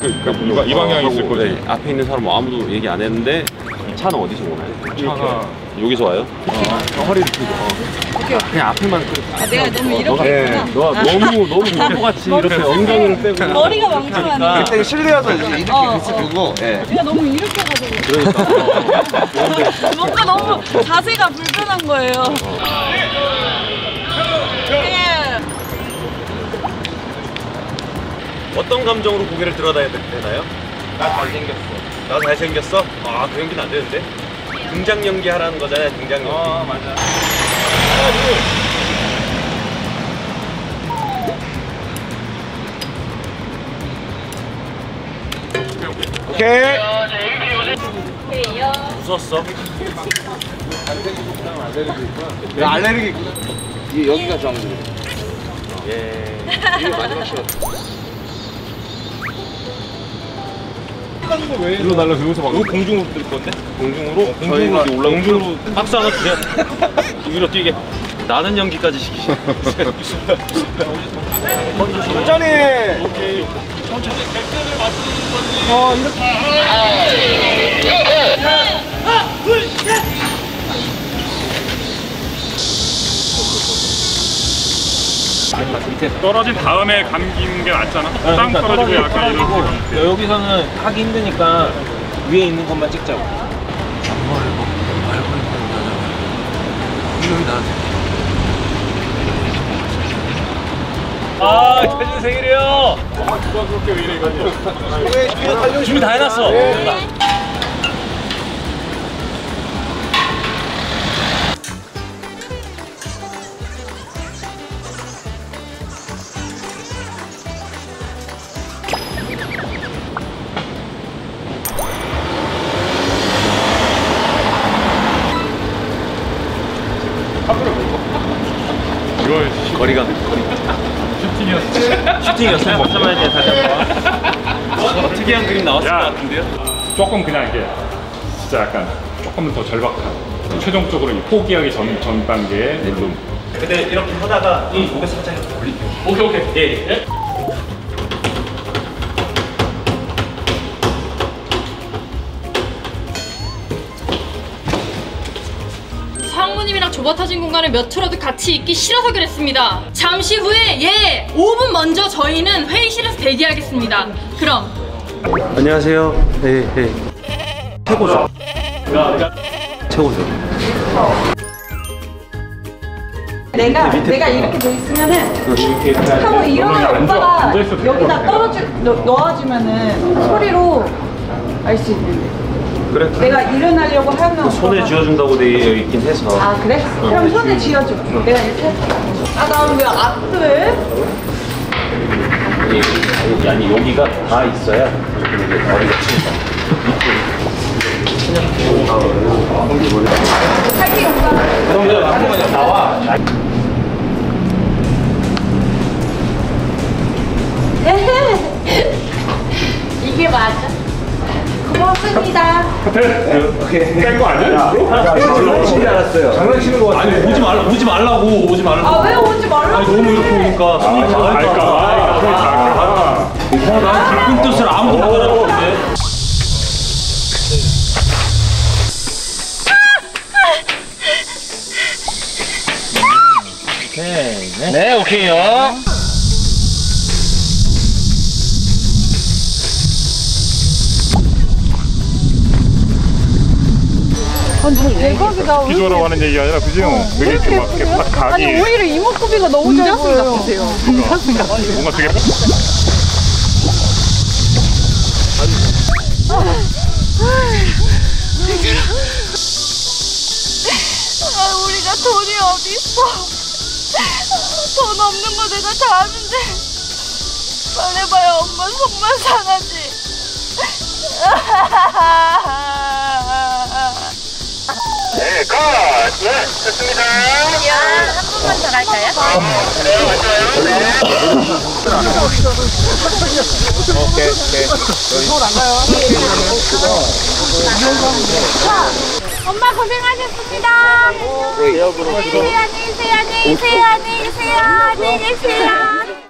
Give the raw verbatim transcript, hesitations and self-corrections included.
그, 그, 그, 이, 이 방향이 있을 거지. 네, 앞에 있는 사람 아무도 얘기 안 했는데 이 차는 어디서 오나요? 차가 여기서 와요? 어, 허리를 펴고 어. 그냥 앞에만 끌고. 아, 내가 너무 어, 이렇게 했구나. 너가 네, 아. 너무 너무 바보같이 이렇게 엉덩이를 빼고 머리가 왕창하네. 그때 실내여서 이렇게 비스고 내가 너무 이렇게 가지고 그러니까 뭔가 너무 자세가 불편한 거예요. 어떤 감정으로 고개를 들어다야 되나요? 나 잘생겼어. 나 잘생겼어? 아, 그 연기는 안 되는데? 등장 연기 하라는 거잖아요, 등장 연기. 아, 맞아. 오케이. 오케이. 웃었어. 알레르기. 나 알레르기. 이게 여기가 좀. 예. 이게 마지막 샷. 일로 날라 여기서 막 여기 공중으로 뜰 건데? 공중으로? 공중으로 올라 공중으로 박사가 그냥 위로 뛰게 나는 연기까지 시키시네. 천천히! 오케이. 천천히. 백점을 맞추는 건지. 어, 이렇게. 하나, 둘, 셋! 떨어진 다음에 감긴 게 낫잖아. 네, 땅 그러니까 떨어지고 약간 이러고 여기서는 하기 힘드니까 위에 있는 것만 찍자고. 정말 말고 있는 나한테 아 재준 생일이요. 아, 누가 그렇게 왜 이래 이거지. 준비 다 해놨어. 네. 거리가 거리. 슈팅이었어. 슈팅이었어. 먹자마자 다시 한번. 특이한 그림 나왔을 것 같은데요? 조금 그냥 이게 진짜 약간 조금 더 절박한. 최종적으로 이 포기하기 전, 전 단계에 물론. 네. 근데 이렇게 하다가 이 고개 살짝 올릴게요. 오케이 오케이. 예. 예. 상무님이랑 좁아터진 공간에 몇 초라도 같이 있기 싫어서 그랬습니다. 잠시 후에 예! 오 분 먼저 저희는 회의실에서 대기하겠습니다. 그럼 안녕하세요. 예, 예. 최고죠. 최고죠. 내가 내가 이렇게 돼 있으면은 이렇게 하고 일어나 오빠가 여기다 떨어져 넣어주면은 소리로 알 수 있는데. 그래. 내가 일어나려고 하면 손에 쥐어준다고 되어 있긴 해서. 아 그래? 응. 그럼 손에 쥐어줘. 응. 내가 이렇게 할게. 아 나 왜 앞을? 여기 아니 여기가 다 있어야 이렇게 머리가 튼다. 살기 없다. 그럼 이제 한번 나와. 이게 맞아? 고맙습니다. 호텔? 오케이. 야, 이거 아니야? 장난치는 줄 알았어요. 장난치는 거 같아. 아니, 오지 말라, 오지 말라고, 오지 말라고. 아, 왜 오지 말라고? 아니, 너무 이렇게 오니까. 손이 다 갈까 봐. 어, 난 기쁜 뜻을 아무도 못 알아봤는데. 오케이. 네, 오케이요. 대박이다. 비주얼하고 하는 얘기가 아니라 그지? 어, 되게 이렇게 막 이렇게 딱 각이 아니 오히려 이목구비가 너무 잘 보여요. 같으세요. 뭔가 되게 아, 우리가 돈이 어디 있어? 돈 없는 거 내가 다 아는데 말해봐야 엄마 속만 상하지. 네, 컷! 네, 됐습니다. 야, 한 번만 더 할까요? 네, 맞아요. 네. 오케이, 오케이. 서울 안 가요? 엄마 고생하셨습니다. 안녕히 계세요, 안녕히 계세요, 안녕히 계세요, 안녕히 계세요, 안녕히 계세요.